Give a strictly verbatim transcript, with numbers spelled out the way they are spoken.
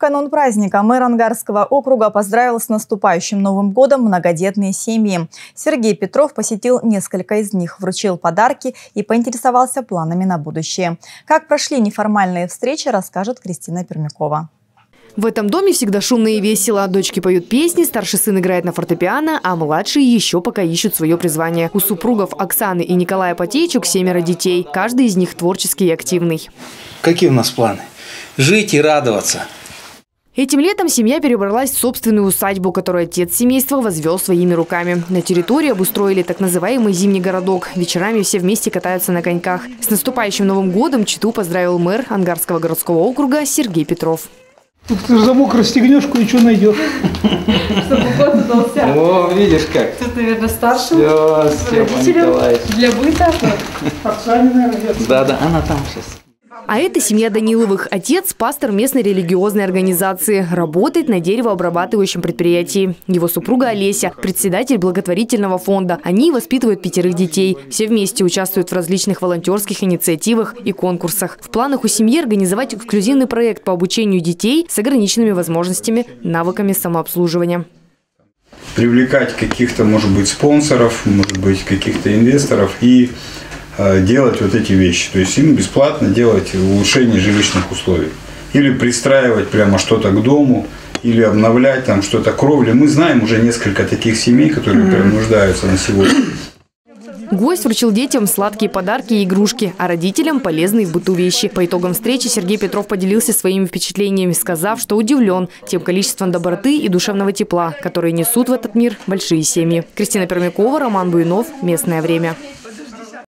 В канун праздника мэр Ангарского округа поздравил с наступающим Новым годом многодетные семьи. Сергей Петров посетил несколько из них, вручил подарки и поинтересовался планами на будущее. Как прошли неформальные встречи, расскажет Кристина Пермякова. В этом доме всегда шумно и весело. Дочки поют песни, старший сын играет на фортепиано, а младшие еще пока ищут свое призвание. У супругов Оксаны и Николая Потейчук семеро детей. Каждый из них творческий и активный. Какие у нас планы? Жить и радоваться. Этим летом семья перебралась в собственную усадьбу, которую отец семейства возвел своими руками. На территории обустроили так называемый зимний городок. Вечерами все вместе катаются на коньках. С наступающим Новым годом Читу поздравил мэр Ангарского городского округа Сергей Петров. Тут замок расстегнешь, кое-что найдешь. Чтобы год удался. О, видишь как. Тут, наверное, старшим родителям для быта. Да-да, она там сейчас. А это семья Даниловых. Отец – пастор местной религиозной организации. Работает на деревообрабатывающем предприятии. Его супруга Олеся – председатель благотворительного фонда. Они воспитывают пятерых детей. Все вместе участвуют в различных волонтерских инициативах и конкурсах. В планах у семьи организовать эксклюзивный проект по обучению детей с ограниченными возможностями, навыками самообслуживания. Привлекать каких-то, может быть, спонсоров, может быть, каких-то инвесторов и делать вот эти вещи, то есть им бесплатно делать улучшение жилищных условий или пристраивать прямо что-то к дому, или обновлять там что-то кровли. Мы знаем уже несколько таких семей, которые mm-hmm. прям нуждаются на сегодня. Гость вручил детям сладкие подарки и игрушки, а родителям полезные в быту вещи. По итогам встречи Сергей Петров поделился своими впечатлениями, сказав, что удивлен тем количеством доброты и душевного тепла, которые несут в этот мир большие семьи. Кристина Пермякова, Роман Буйнов. Местное время.